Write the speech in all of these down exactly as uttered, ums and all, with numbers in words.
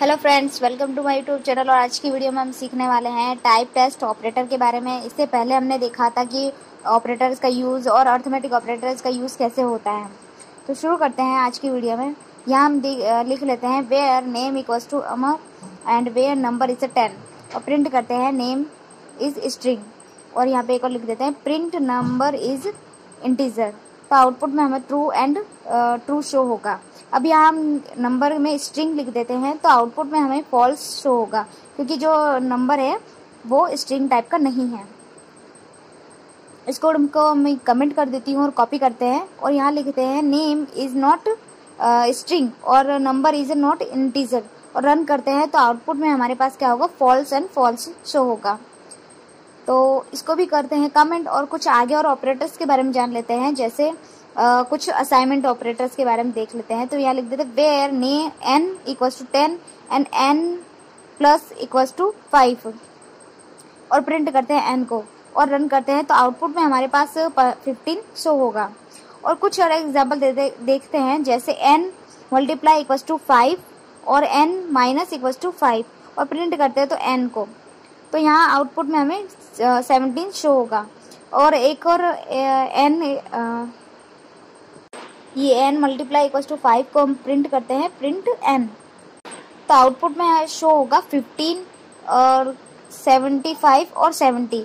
Hello friends, welcome to my YouTube channel. और आज की वीडियो में हम सीखने वाले हैं टाइप टेस्ट ऑपरेटर के बारे में। इससे पहले हमने देखा था कि ऑपरेटर्स का यूज़ और अर्थमेटिक ऑपरेटर्स का यूज़ कैसे होता है। तो शुरू करते हैं आज की वीडियो में। यहाँ हम लिख लेते हैं where name equals to Amar and where number is ten और प्रिंट करते हैं नेम इज स्ट्रिंग और यहाँ पे एक और लिख देते हैं प्रिंट नंबर इज इंटीजर। तो आउटपुट में हमें ट्रू एंड ट्रू शो होगा। अब यहाँ हम नंबर में स्ट्रिंग लिख देते हैं तो आउटपुट में हमें फॉल्स शो होगा क्योंकि जो नंबर है वो स्ट्रिंग टाइप का नहीं है। इसको उनको मैं कमेंट कर देती हूँ और कॉपी करते हैं और यहाँ लिखते हैं नेम इज नॉट स्ट्रिंग और नंबर इज नॉट इंटीजर और रन करते हैं तो आउटपुट में हमारे पास क्या होगा, फॉल्स एंड फॉल्स शो होगा। तो इसको भी करते हैं कमेंट और कुछ आगे और ऑपरेटर्स के बारे में जान लेते हैं, जैसे आ, कुछ असाइनमेंट ऑपरेटर्स के बारे में देख लेते हैं। तो यहाँ लिख देते हैं वेयर ने n equals to ten and n plus equals to five और प्रिंट करते हैं एन को और रन करते हैं तो आउटपुट में हमारे पास फिफ्टीन शो होगा। और कुछ और एग्जाम्पल देते देखते हैं, जैसे n multiply equals to five और n minus equals to five और प्रिंट करते हैं तो एन को। तो यहाँ आउटपुट में हमें सेवनटीन शो होगा। और एक और एन ये n multiply equals to five को हम प्रिंट करते हैं प्रिंट एन तो आउटपुट में शो होगा फिफ्टीन और सेवेंटी फाइव और सेवेंटी।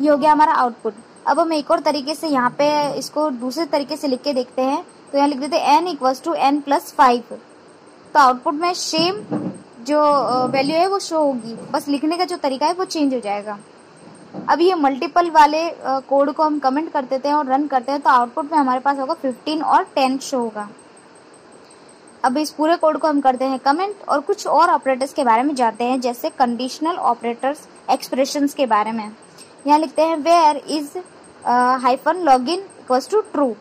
ये हो गया हमारा आउटपुट। अब हम एक और तरीके से यहाँ पे इसको दूसरे तरीके से लिख के देखते हैं। तो यहाँ लिख देते हैं n equals to n plus five तो आउटपुट में सेम जो वैल्यू है वो शो होगी, बस लिखने का जो तरीका है वो चेंज हो जाएगा। अब ये मल्टीपल वाले कोड को हम कमेंट कर देते हैं और रन करते हैं तो आउटपुट में हमारे पास होगा फिफ्टीन और टेन शो होगा। अब इस पूरे कोड को हम करते हैं कमेंट और कुछ और ऑपरेटर्स के बारे में जानते हैं, जैसे कंडीशनल ऑपरेटर्स एक्सप्रेशंस के बारे में। यहाँ लिखते हैं where is hyphen log in equals to true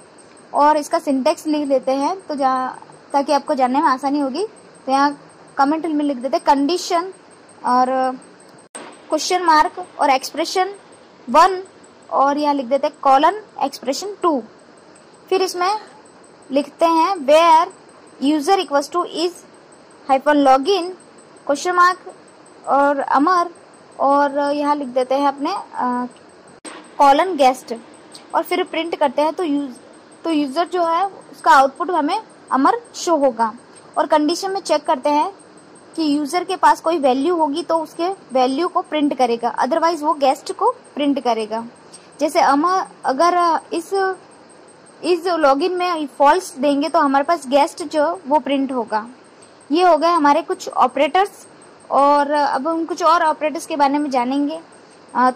और इसका सिंटेक्स लिख देते हैं तो ताकि आपको जानने में आसानी होगी। तो यहाँ कमेंट में लिख देते कंडीशन और क्वेश्चन मार्क और एक्सप्रेशन वन और यहाँ लिख देते कॉलन एक्सप्रेशन टू। फिर इसमें लिखते हैं where user equals to is hyper log in question mark और अमर और यहाँ लिख देते हैं अपने कॉलन गेस्ट और फिर प्रिंट करते हैं तो यूज तो यूजर जो है उसका आउटपुट हमें अमर शो होगा। और कंडीशन में चेक करते हैं कि यूज़र के पास कोई वैल्यू होगी तो उसके वैल्यू को प्रिंट करेगा, अदरवाइज वो गेस्ट को प्रिंट करेगा। जैसे अमर अगर इस इस लॉगिन में फॉल्स देंगे तो हमारे पास गेस्ट जो वो प्रिंट होगा। ये हो गए हमारे कुछ ऑपरेटर्स। और अब हम कुछ और ऑपरेटर्स के बारे में जानेंगे।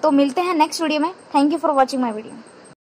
तो मिलते हैं नेक्स्ट वीडियो में। Thank you for watching my video.